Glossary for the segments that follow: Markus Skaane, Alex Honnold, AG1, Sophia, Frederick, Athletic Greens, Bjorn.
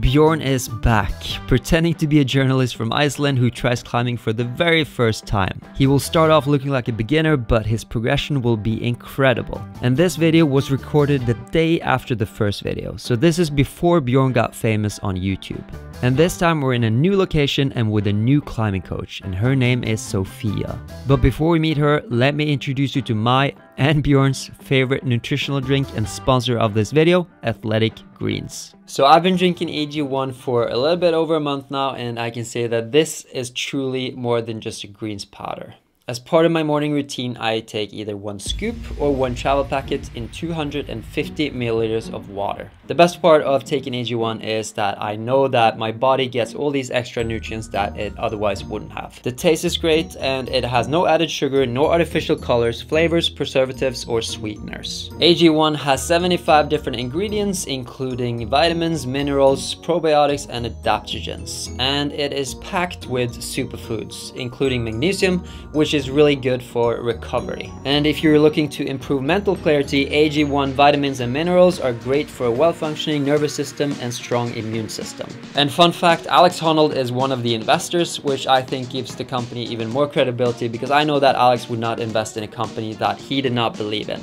Bjorn is back, pretending to be a journalist from Iceland who tries climbing for the very first time. He will start off looking like a beginner, but his progression will be incredible. And this video was recorded the day after the first video, so this is before Bjorn got famous on YouTube. And this time we're in a new location and with a new climbing coach, and her name is Sophia. But before we meet her, let me introduce you to my and Bjorn's favorite nutritional drink and sponsor of this video, Athletic Greens. So I've been drinking AG1 for a little bit over a month now, and I can say that this is truly more than just a greens powder. As part of my morning routine, I take either one scoop or one travel packet in 250 milliliters of water. The best part of taking AG1 is that I know that my body gets all these extra nutrients that it otherwise wouldn't have. The taste is great, and it has no added sugar, no artificial colors, flavors, preservatives, or sweeteners. AG1 has 75 different ingredients, including vitamins, minerals, probiotics, and adaptogens. And it is packed with superfoods, including magnesium, which is really good for recovery. And if you're looking to improve mental clarity, AG1 vitamins and minerals are great for a well-functioning nervous system and strong immune system. And fun fact, Alex Honnold is one of the investors, which I think gives the company even more credibility, because I know that Alex would not invest in a company that he did not believe in.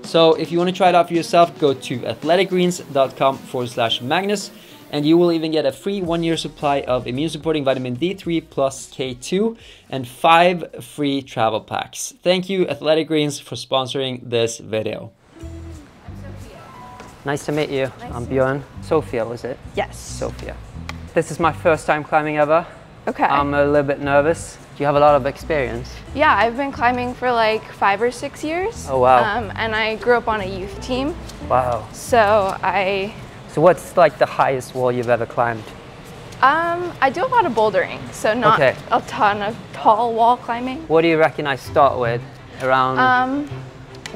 So if you want to try it out for yourself, go to athleticgreens.com/Magnus, and you will even get a free 1-year supply of immune-supporting vitamin D3 plus K2 and 5 free travel packs. Thank you, Athletic Greens, for sponsoring this video. I'm Sophia. Nice to meet you. Nice. I'm Bjorn. Sophia, was it? Yes. Sophia. This is my first time climbing ever. Okay. I'm a little bit nervous. You have a lot of experience. Yeah, I've been climbing for like 5 or 6 years. Oh, wow. And I grew up on a youth team. Wow. So what's like the highest wall you've ever climbed? I do a lot of bouldering, so not a ton of tall wall climbing. What do you reckon I start with? Around?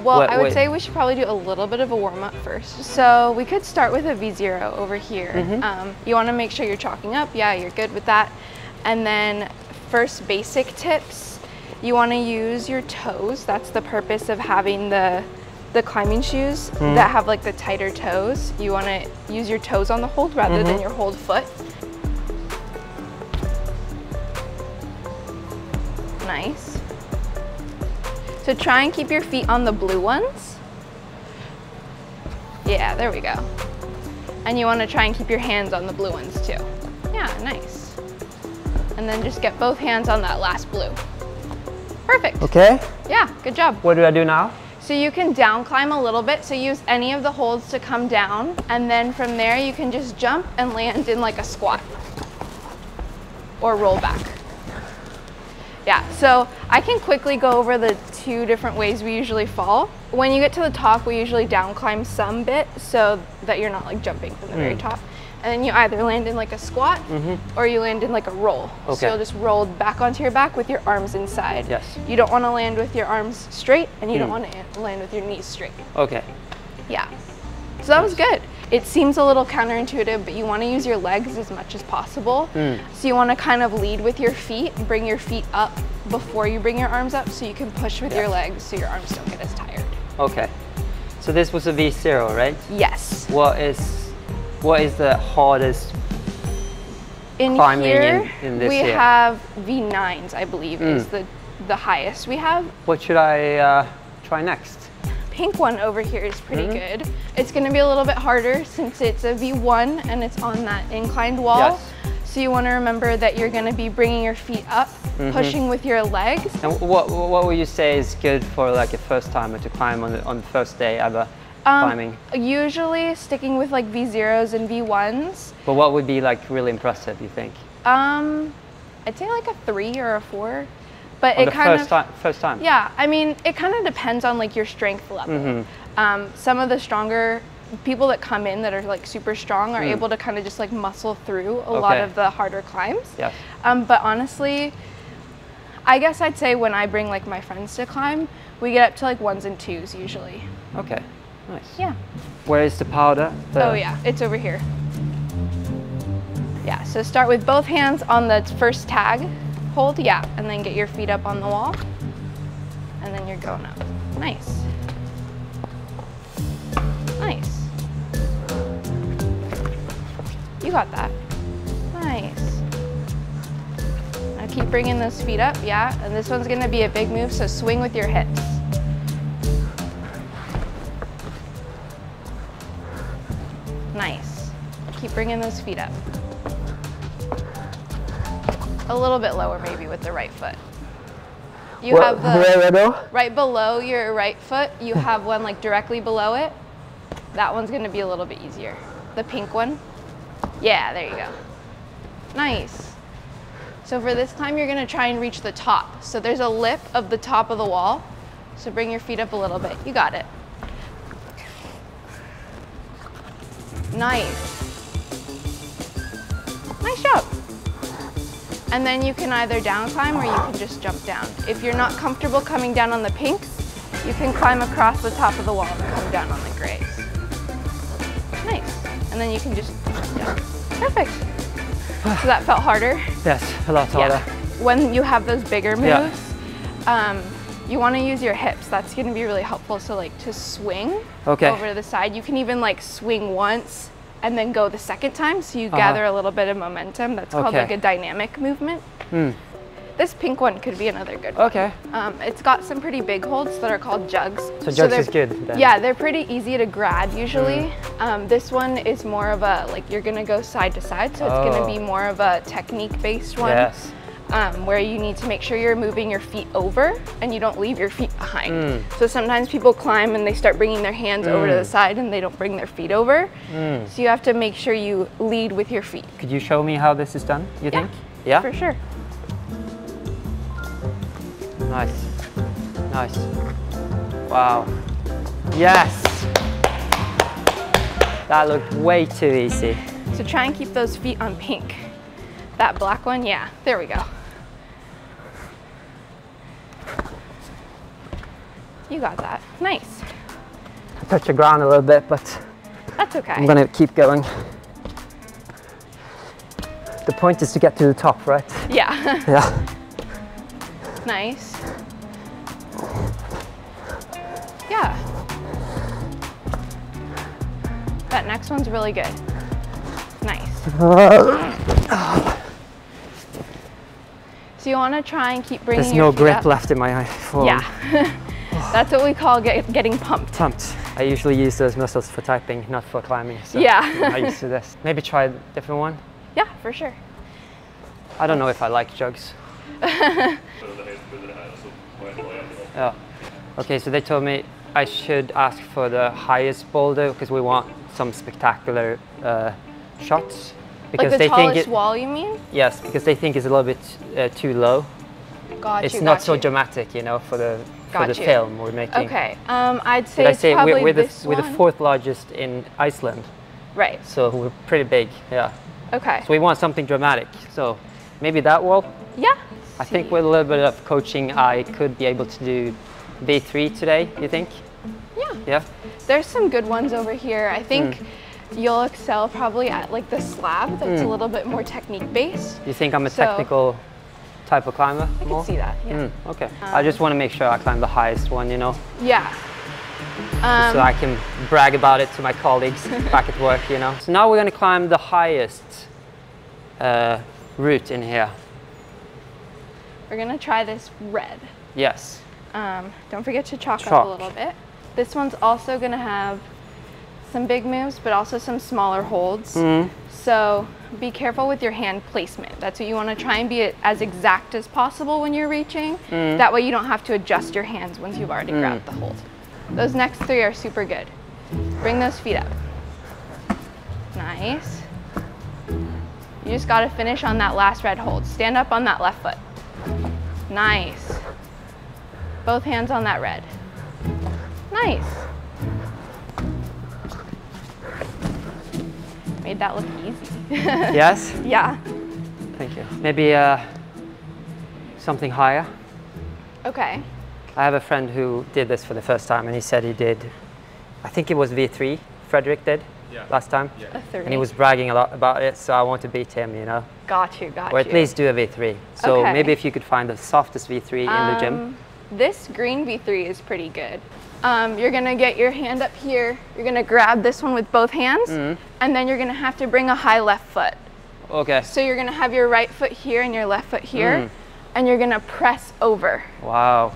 Well, I would say we should probably do a little bit of a warm up first. So we could start with a V0 over here. Mm-hmm. You want to make sure you're chalking up. Yeah, you're good with that. And then first basic tips. You want to use your toes. That's the purpose of having the climbing shoes that have like the tighter toes. You want to use your toes on the hold rather than your hold foot. Nice. So try and keep your feet on the blue ones. Yeah, there we go. And you want to try and keep your hands on the blue ones too. Yeah, nice. And then just get both hands on that last blue. Perfect. Okay. Yeah, good job. What do I do now? So you can down climb a little bit. So use any of the holds to come down. And then from there, you can just jump and land in like a squat or roll back. Yeah, so I can quickly go over the 2 different ways we usually fall. When you get to the top, we usually down climb some bit so that you're not like jumping from the very top. And then you either land in like a squat or you land in like a roll. Okay. So you'll just roll back onto your back with your arms inside. Yes. You don't want to land with your arms straight, and you don't want to land with your knees straight. Okay. Yeah. So that was good. It seems a little counterintuitive, but you want to use your legs as much as possible. So you want to kind of lead with your feet, and bring your feet up before you bring your arms up so you can push with your legs so your arms don't get as tired. Okay. So this was a V0, right? Yes. What is the hardest climbing in this year? We have V9s, I believe, is the highest we have. What should I try next? Pink one over here is pretty good. It's going to be a little bit harder since it's a V1 and it's on that inclined wall. Yes. So you want to remember that you're going to be bringing your feet up, pushing with your legs. And what would you say is good for like a first timer to climb on the first day ever? Usually sticking with like V0s and V1s. But what would be like really impressive, you think? I'd say like a 3 or a 4. But on it kind of first time. Yeah, I mean, it kind of depends on like your strength level. Some of the stronger people that come in that are like super strong are able to kind of just like muscle through a lot of the harder climbs. Yeah. But honestly, I guess I'd say when I bring like my friends to climb, we get up to like 1s and 2s usually. Okay. Nice. Yeah. Where is the powder? Oh yeah, it's over here. Yeah, so start with both hands on the first tag hold, and then get your feet up on the wall. And then you're going up. Nice. Nice. You got that. Nice. Now keep bringing those feet up, yeah. And this one's gonna be a big move, so swing with your hips. Nice. Keep bringing those feet up. A little bit lower maybe with the right foot. You have the, right below your right foot, you have one like directly below it. That one's gonna be a little bit easier. The pink one. Yeah, there you go. Nice. So for this time, you're gonna try and reach the top. So there's a lip of the top of the wall. So bring your feet up a little bit. You got it. Nice. Nice job. And then you can either down climb or you can just jump down. If you're not comfortable coming down on the pink, you can climb across the top of the wall and come down on the grays. Nice. And then you can just jump down. Perfect. So that felt harder? Yes, a lot harder. Yeah. When you have those bigger moves, you want to use your hips. That's going to be really helpful. So like to swing over to the side. You can even like swing once and then go the second time. So you gather a little bit of momentum. That's called like a dynamic movement. This pink one could be another good one. It's got some pretty big holds that are called jugs. So jugs is good then. Yeah, they're pretty easy to grab usually. This one is more of a, like you're gonna go side to side. So it's gonna be more of a technique based one where you need to make sure you're moving your feet over and you don't leave your feet behind. So sometimes people climb and they start bringing their hands over to the side and they don't bring their feet over. So you have to make sure you lead with your feet. Could you show me how this is done, you think? Yeah, for sure. Nice, nice. Wow. Yes! That looked way too easy. So try and keep those feet on pink. That black one, yeah, there we go. You got that, nice. I touched the ground a little bit, but that's okay. I'm gonna keep going. The point is to get to the top, right? Yeah. Yeah. Nice. Yeah. That next one's really good. Nice. So you want to try and keep bringing your feet up. There's no grip left in my forearm. Yeah. That's what we call getting pumped. Pumped. I usually use those muscles for typing, not for climbing. So yeah. I'm used to this. Maybe try a different one. Yeah, for sure. I don't know if I like jugs. Yeah. Okay, so they told me I should ask for the highest boulder because we want some spectacular shots. Because like the tallest wall, you mean? Yes, because they think it's a little bit too low. It's not so dramatic, you know, for the film we're making. Okay, I'd say it's probably this one. We're the fourth largest in Iceland. Right. So we're pretty big, yeah. Okay. So we want something dramatic. So maybe that wall. Yeah. I think with a little bit of coaching, I could be able to do V3 today, you think? Yeah. Yeah. There's some good ones over here. I think you'll excel probably at like the slab that's a little bit more technique based. You think I'm a technical type of climber? I can see that, yeah. Okay. I just want to make sure I climb the highest one, you know? Yeah. So I can brag about it to my colleagues back at work, you know? So now we're going to climb the highest route in here. We're gonna try this red. Yes. Don't forget to chalk up a little bit. This one's also gonna have some big moves, but also some smaller holds. So be careful with your hand placement. That's what you wanna try and be as exact as possible when you're reaching. That way you don't have to adjust your hands once you've already grabbed the hold. Those next three are super good. Bring those feet up. Nice. You just gotta finish on that last red hold. Stand up on that left foot. Nice. Both hands on that red. Nice. Made that look easy. Yes? Yeah. Thank you. Maybe something higher. Okay. I have a friend who did this for the first time and he said he did, I think it was V3, Frederick did last time. Yeah. And he was bragging a lot about it, so I want to beat him, you know. Got you. Or at least do a V3. So maybe if you could find the softest V3 in the gym. This green V3 is pretty good. You're going to get your hand up here. You're going to grab this one with both hands, and then you're going to have to bring a high left foot. Okay. So you're going to have your right foot here and your left foot here, and you're going to press over. Wow.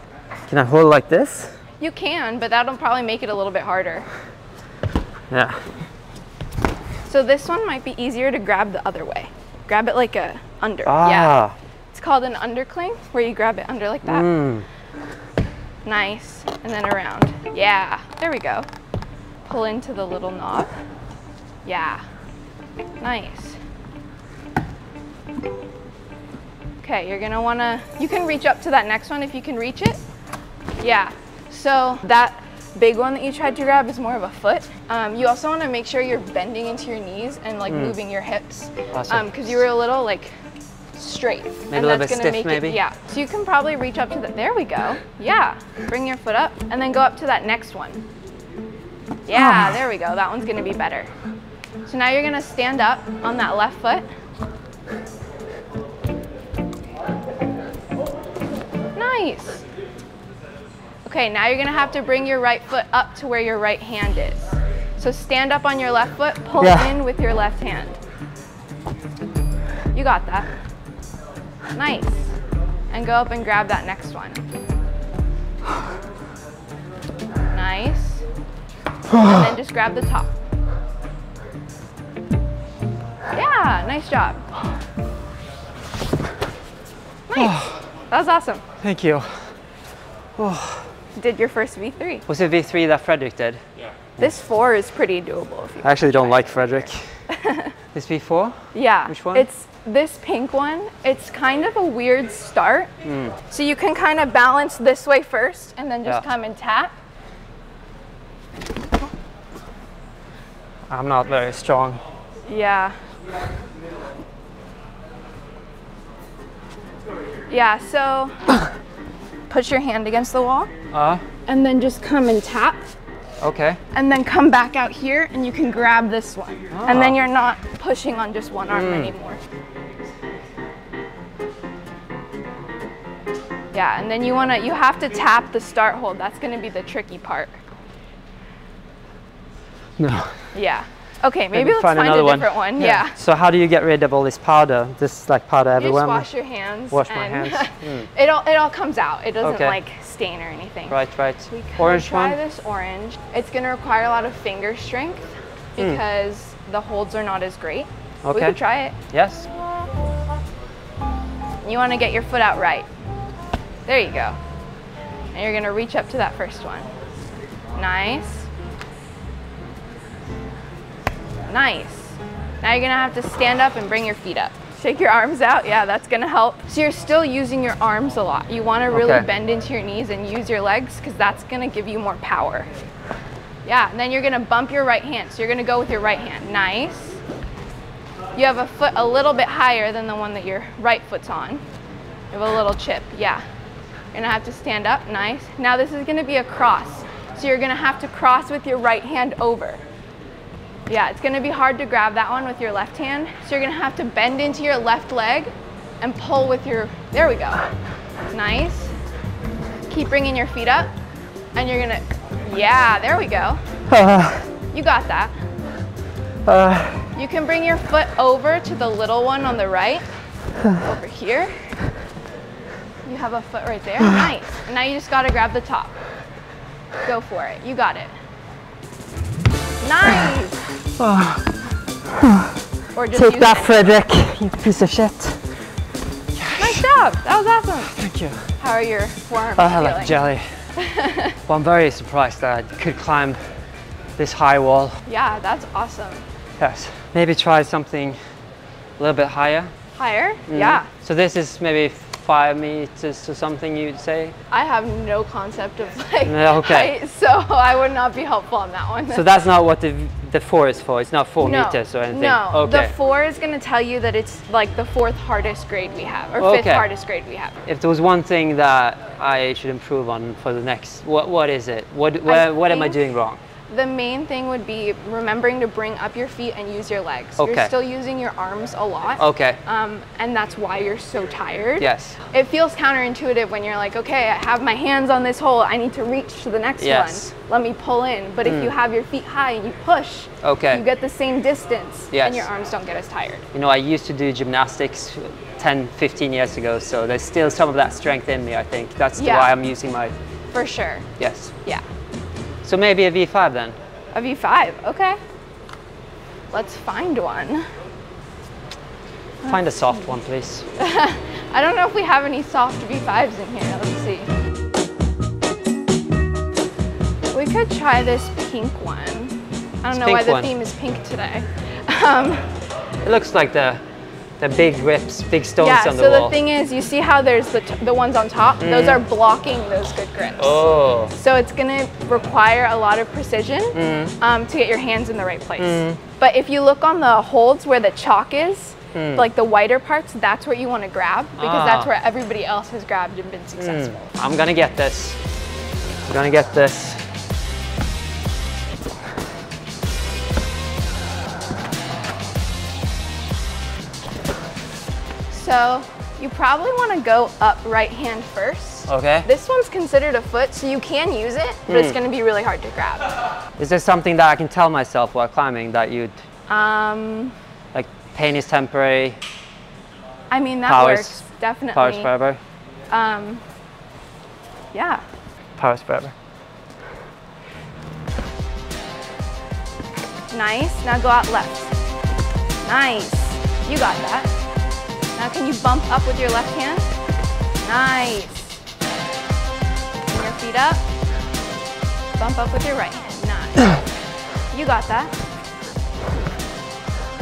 Can I hold like this? You can, but that'll probably make it a little bit harder. Yeah. So this one might be easier to grab the other way. Grab it like a under. Ah. Yeah. It's called an undercling, where you grab it under like that. Nice, and then around. Yeah, there we go. Pull into the little knob. Yeah, nice. Okay, you're gonna wanna, you can reach up to that next one if you can reach it. Yeah, so that big one that you tried to grab is more of a foot. You also wanna make sure you're bending into your knees and like moving your hips. Awesome. Because you were a little like straight. Maybe and that's gonna make it, yeah. So you can probably reach up to the, there we go. Yeah, bring your foot up and then go up to that next one. Yeah, there we go, that one's gonna be better. So now you're gonna stand up on that left foot. Nice. Okay, now you're gonna have to bring your right foot up to where your right hand is. So stand up on your left foot, pull in with your left hand. You got that. Nice. And go up and grab that next one. Nice. And then just grab the top. Yeah, nice job. Nice. That was awesome. Thank you. Oh. Did your first V3. Was it V3 that Frederick did? Yeah. This 4 is pretty doable. If you I actually don't like Frederick. This V4? Yeah. Which one? It's this pink one. It's kind of a weird start. So you can kind of balance this way first and then just come and tap. I'm not very strong. Yeah. Yeah, so push your hand against the wall and then just come and tap. Okay. And then come back out here and you can grab this one. And then you're not pushing on just one arm anymore. Yeah, and then you wanna, you have to tap the start hold. That's gonna be the tricky part. No. Yeah. Okay, maybe let's find a different one. Yeah. So how do you get rid of all this powder? This is like powder everywhere. You just wash your hands. Wash my hands. It all comes out. It doesn't like stain or anything. Right, right. We could try this orange. It's going to require a lot of finger strength because the holds are not as great. Okay. We could try it. Yes. You want to get your foot out right. There you go. And you're going to reach up to that first one. Nice. Nice. Now you're gonna have to stand up and bring your feet up. Shake your arms out. Yeah, that's gonna help. So you're still using your arms a lot. You wanna really bend into your knees and use your legs because that's gonna give you more power. Yeah, and then you're gonna bump your right hand. So you're gonna go with your right hand. Nice. You have a foot a little bit higher than the one that your right foot's on. You have a little chip, yeah. You're gonna have to stand up, nice. Now this is gonna be a cross. So you're gonna have to cross with your right hand over. Yeah, it's gonna be hard to grab that one with your left hand. So you're gonna have to bend into your left leg and pull with your, there we go. Nice. Keep bringing your feet up and you're gonna, yeah, there we go. You got that. You can bring your foot over to the little one on the right, over here. You have a foot right there, nice. And now you just gotta grab the top. Go for it, you got it. Nice! Or just take that, Frederick, you piece of shit. Yes. Nice job! That was awesome! Thank you. How are your forearms feeling? Like jelly. Well, I'm very surprised that I could climb this high wall. Yeah, that's awesome. Yes. Maybe try something a little bit higher. Higher? Yeah. So this is maybe 5 meters or something, you'd say? I have no concept of like height, so I would not be helpful on that one. So that's not what the 4 is for? It's not 4 meters or anything? No, the 4 is going to tell you that it's like the 4th hardest grade we have, or 5th hardest grade we have. If there was one thing that I should improve on for the next, what is it? What am I doing wrong? The main thing would be remembering to bring up your feet and use your legs. Okay. You're still using your arms a lot. Okay. And that's why you're so tired. Yes. It feels counterintuitive when you're like, okay, I have my hands on this hole. I need to reach to the next one. Let me pull in. But if you have your feet high and you push, you get the same distance and your arms don't get as tired. You know, I used to do gymnastics 10, 15 years ago. So there's still some of that strength in me, I think. That's why I'm using my... For sure. Yes. Yeah. So maybe a V5 then? A V5, okay. Let's find one. Find a soft one, please. I don't know if we have any soft V5s in here. Let's see. We could try this pink one. I don't know why the theme is pink today. It looks like the big grips, big stones on the wall. Yeah, so the thing is, you see how there's the ones on top? Those are blocking those good grips. Oh. So it's gonna require a lot of precision to get your hands in the right place. But if you look on the holds where the chalk is, like the whiter parts, that's what you wanna grab because that's where everybody else has grabbed and been successful. I'm gonna get this. I'm gonna get this. So you probably want to go up right hand first. Okay. This one's considered a foot, so you can use it, but it's going to be really hard to grab. Is there something that I can tell myself while climbing that you'd... like pain is temporary? I mean, that works, definitely. Powers forever? Yeah. Powers forever. Nice. Now go out left. Nice. You got that. Now can you bump up with your left hand? Nice. Bring your feet up. Bump up with your right hand. Nice. You got that.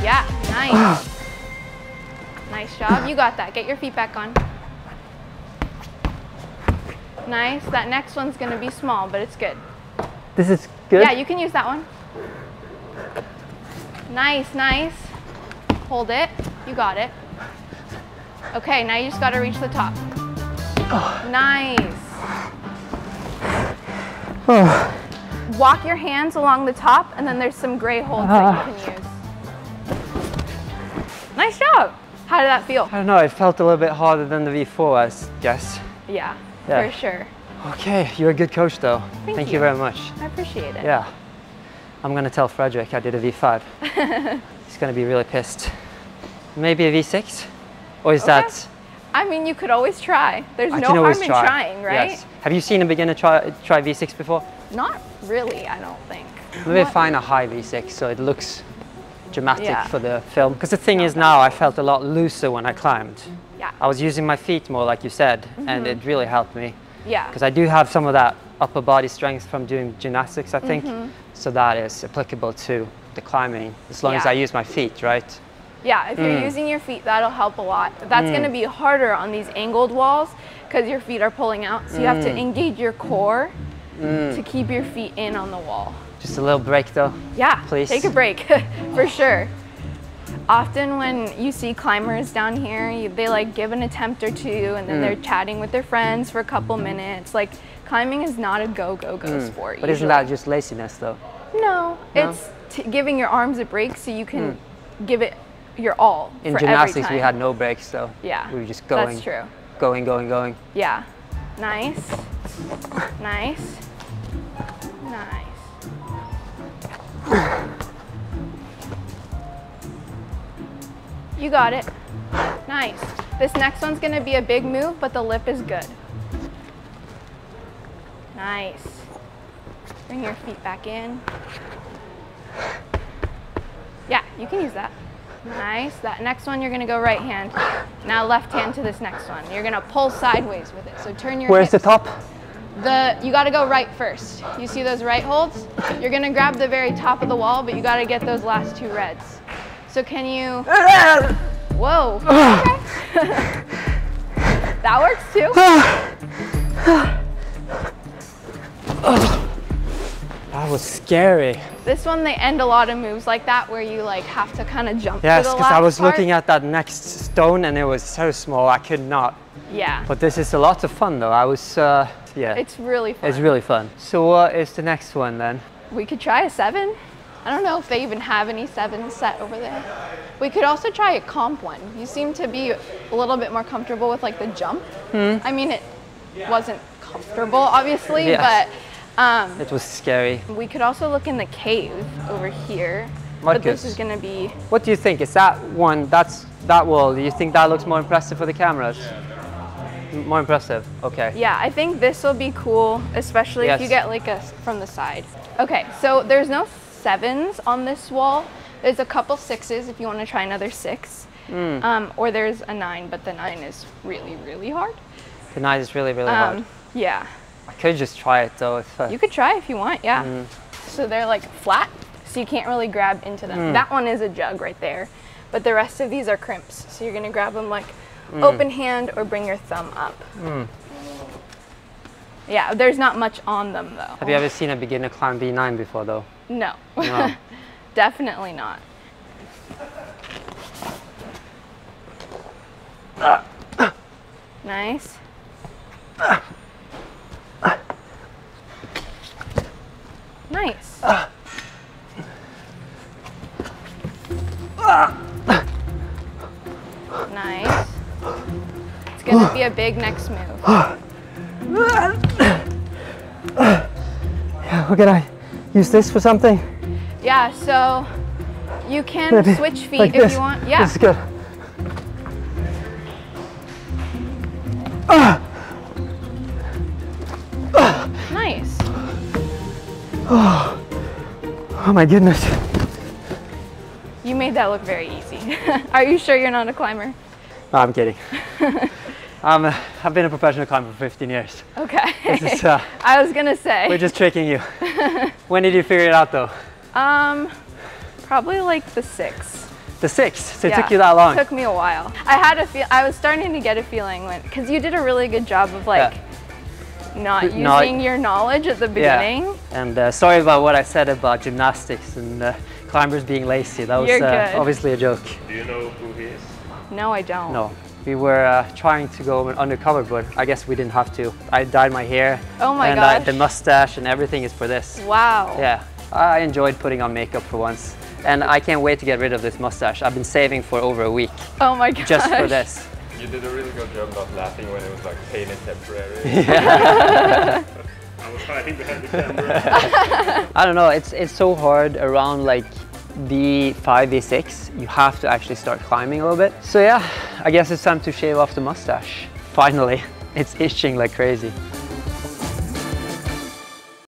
Yeah, nice. Nice job. You got that. Get your feet back on. Nice. That next one's going to be small, but it's good. This is good? Yeah, you can use that one. Nice, nice. Hold it. You got it. Okay, now you just gotta reach the top. Oh. Nice. Oh. Walk your hands along the top, and then there's some gray holds that you can use. Nice job. How did that feel? I don't know, it felt a little bit harder than the V4, I guess. Yeah, for sure. Okay, you're a good coach though. Thank you very much. I appreciate it. Yeah. I'm gonna tell Frederick I did a V5. He's gonna be really pissed. Maybe a V6? Or is that? I mean, you could always try. There's no harm in trying, right? Yes. Have you seen a beginner try V6 before? Not really, I don't think. Maybe find a high V6 so it looks dramatic for the film. Because the thing is now I felt a lot looser when I climbed. Yeah. I was using my feet more, like you said, and it really helped me. Yeah. Because I do have some of that upper body strength from doing gymnastics, I think. So that is applicable to the climbing, as long as I use my feet, right? Yeah, if you're using your feet, that'll help a lot. That's going to be harder on these angled walls because your feet are pulling out. So you have to engage your core to keep your feet in on the wall. Just a little break though. Yeah, please. Take a break for sure. Often when you see climbers down here, they like give an attempt or two and then they're chatting with their friends for a couple minutes. Like climbing is not a go, go, go sport. But isn't that just laziness though? No, it's giving your arms a break so you can give it your all. In gymnastics, we had no breaks, so we were just going. That's true. Going, going, going. Yeah. Nice. Nice. Nice. You got it. Nice. This next one's going to be a big move, but the lip is good. Nice. Bring your feet back in. Yeah, you can use that. Nice. That next one, you're going to go right hand. Now left hand to this next one. You're going to pull sideways with it. So turn your hips. Where's the top? You got to go right first. You see those right holds? You're going to grab the very top of the wall, but you got to get those last two reds. So can you... Whoa. Okay. That works too. That was scary. This one, they end a lot of moves like that where you like have to kind of jump to the last part. Yes, because I was looking at that next stone and it was so small, I could not. Yeah. But this is a lot of fun though. I was, yeah. It's really fun. It's really fun. So what is the next one then? We could try a 7. I don't know if they even have any 7s set over there. We could also try a comp one. You seem to be a little bit more comfortable with like the jump. I mean, it wasn't comfortable, obviously, but it was scary. We could also look in the cave over here, Marcus, but this is gonna be. What do you think? Is that one? That's that wall. Do you think that looks more impressive for the cameras? More impressive. Okay. Yeah, I think this will be cool, especially if you get like a from the side. Okay, so there's no 7s on this wall. There's a couple 6s if you want to try another 6, or there's a 9, but the 9 is really hard. The 9 is really hard. Yeah. I could just try it though. If you could try if you want, yeah. So they're like flat, so you can't really grab into them. That one is a jug right there, but the rest of these are crimps, so you're gonna grab them like open hand or bring your thumb up. Yeah, there's not much on them though. Have you ever seen a beginner climb V9 before though? No, no. Definitely not. Nice. Nice. Nice. It's gonna be a big next move. Yeah, we're gonna use this for something. Yeah, so you can switch feet like if you want. Yeah. This is good. Nice. Oh my goodness. You made that look very easy. Are you sure you're not a climber? No, I'm kidding. I've been a professional climber for 15 years. Okay. This is, I was gonna say. We're just tricking you. When did you figure it out though? Probably like the 6th. The 6th? So it took you that long? It took me a while. I had a feel. I was starting to get a feeling when, because you did a really good job of like not using your knowledge at the beginning. And sorry about what I said about gymnastics and climbers being lazy. That was obviously a joke. Do you know who he is? No, I don't. No. We were trying to go undercover, but I guess we didn't have to. I dyed my hair. Oh my gosh. The mustache and everything is for this. Wow. Yeah. I enjoyed putting on makeup for once. And I can't wait to get rid of this mustache. I've been saving for over a week. Oh my gosh. Just for this. You did a really good job not laughing when it was like painted temporary. Yeah. I was hiding behind the camera. I don't know, it's so hard around like V5, V6. You have to actually start climbing a little bit. So yeah, I guess it's time to shave off the mustache. Finally, it's itching like crazy.